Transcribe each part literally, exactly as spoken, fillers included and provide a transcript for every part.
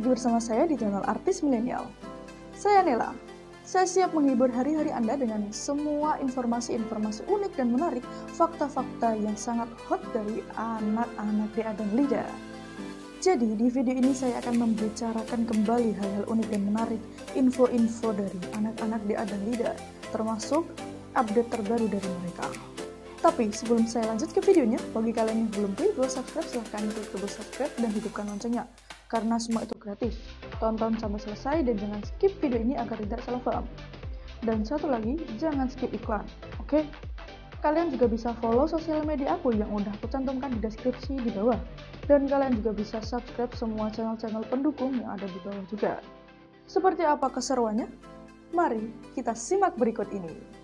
Bersama saya di channel Artis Milenial. Saya Nela. Saya siap menghibur hari-hari Anda dengan semua informasi-informasi unik dan menarik, fakta-fakta yang sangat hot dari anak-anak D A dan LIDA. Jadi, di video ini saya akan membicarakan kembali hal-hal unik dan menarik, info-info dari anak-anak D A dan LIDA, termasuk update terbaru dari mereka. Tapi sebelum saya lanjut ke videonya, bagi kalian yang belum klik tombol subscribe, silahkan klik tombol subscribe dan hidupkan loncengnya, karena semua itu gratis. Tonton sampai selesai dan jangan skip video ini agar tidak salah paham. Dan satu lagi, jangan skip iklan, oke? Okay? Kalian juga bisa follow sosial media aku yang udah aku cantumkan di deskripsi di bawah. Dan kalian juga bisa subscribe semua channel-channel pendukung yang ada di bawah juga. Seperti apa keseruannya? Mari kita simak berikut ini.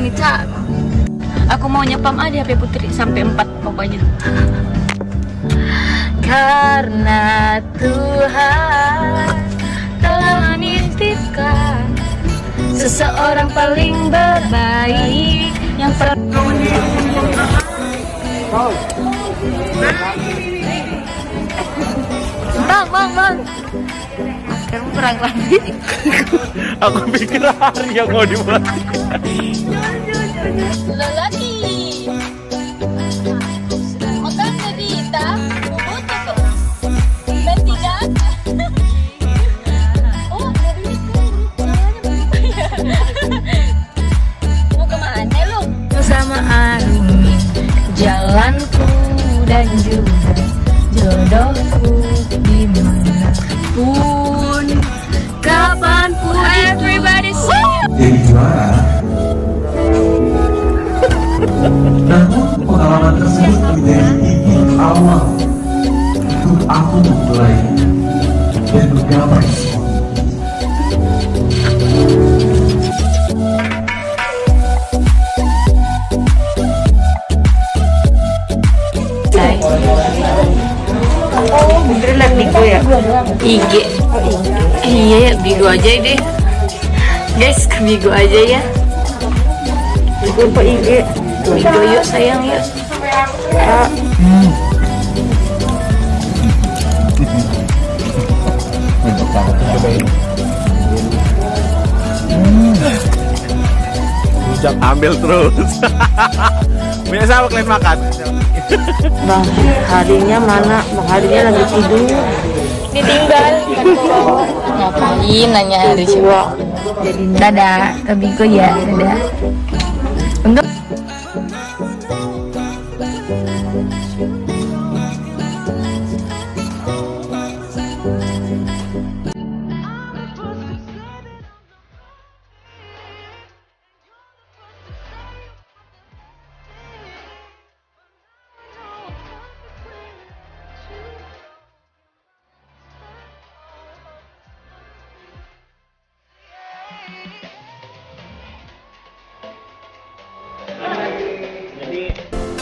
Nih Cak, aku mau nyepam aja H P Putri sampai empat pokoknya. Karena Tuhan telah menitipkan seseorang paling berbaik yang pernah. Bang, bang, bang. Kamu kurang lagi. Aku pikir hari yang mau dimatikan. Lelaki. Makan cerita. Oh, dari itu. Mau kemana lo? Kesamaan jalanku dan juga jodohku di mana pun, kapan pun. Everybody say. Jadi gimana? Namun pengalaman tersebut menjadi titik awal untuk aku memulai dan menggapai semua. Oh, bener lah Niko ya. I G. Iya ya, bigo aja deh. Guys, bigo aja ya. Bigo apa I G? Bigo yuk sayang yuk. Ucap ambil terus. Punya siapa kalian makan? Bang, harinya mana? Bang, harinya lagi tidur. Ditinggal. Ngapain nanya hari siapa? Dadah, kebiko ya, dadah. Untuk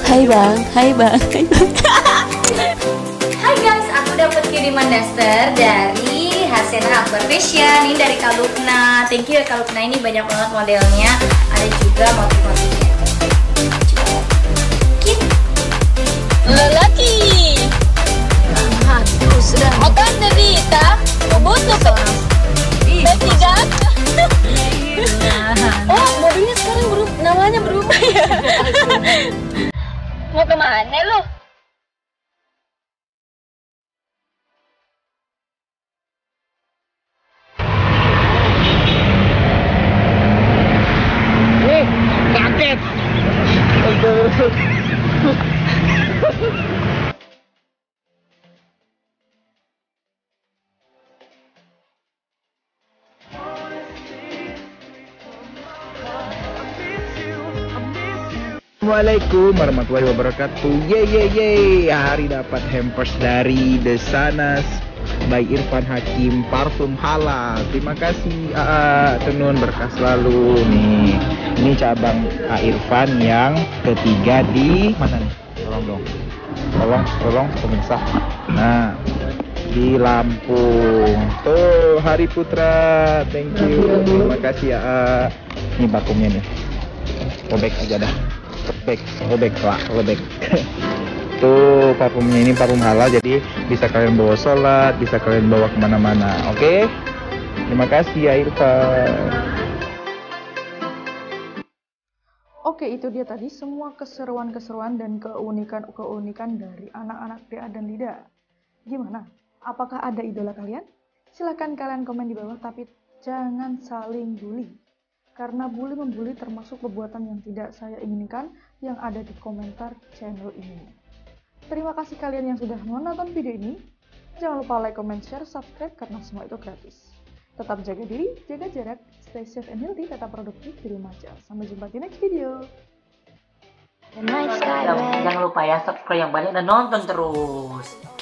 Hai bang, hai bang. Hai guys, aku dapat kiriman kiriman daster dari Haseira Vision, ini dari Kalupna. Thank you ya Kalupna, ini banyak banget modelnya, ada juga motif-motifnya. Lelaki otak derita boboto bertiga. Oh mobilnya sekarang berubah, namanya berubah ya. Mau kemana lo? Nih kaget. Assalamualaikum warahmatullahi wabarakatuh. Ye ye ye, hari dapat hampers dari Desanas by Irfan Hakim, parfum halal. Terima kasih A A Tenun, berkah selalu. Nih, ini cabang A Irfan yang ketiga di mana nih? Tolong dong. Tolong, tolong pemirsa. Nah, di Lampung. Tuh, Hari Putra. Thank you. Terima kasih A A. Ini vakumnya nih. Obek aja dah. Obek, obek lah, obek. Tuh parfumnya ini parfum halal, jadi bisa kalian bawa sholat, bisa kalian bawa kemana-mana. Oke, okay? Terima kasih ya Irfan. Oke, itu dia tadi semua keseruan-keseruan dan keunikan-keunikan dari anak-anak D A dan LIDA. Gimana? Apakah ada idola kalian? Silahkan kalian komen di bawah, tapi jangan saling bully. Karena bully-membully termasuk perbuatan yang tidak saya inginkan yang ada di komentar channel ini. Terima kasih kalian yang sudah menonton video ini. Jangan lupa like, comment, share, subscribe karena semua itu gratis. Tetap jaga diri, jaga jarak, stay safe and healthy, tetap produktif di rumah aja. Sampai jumpa di next video. Jangan lupa ya subscribe yang banyak dan nonton terus.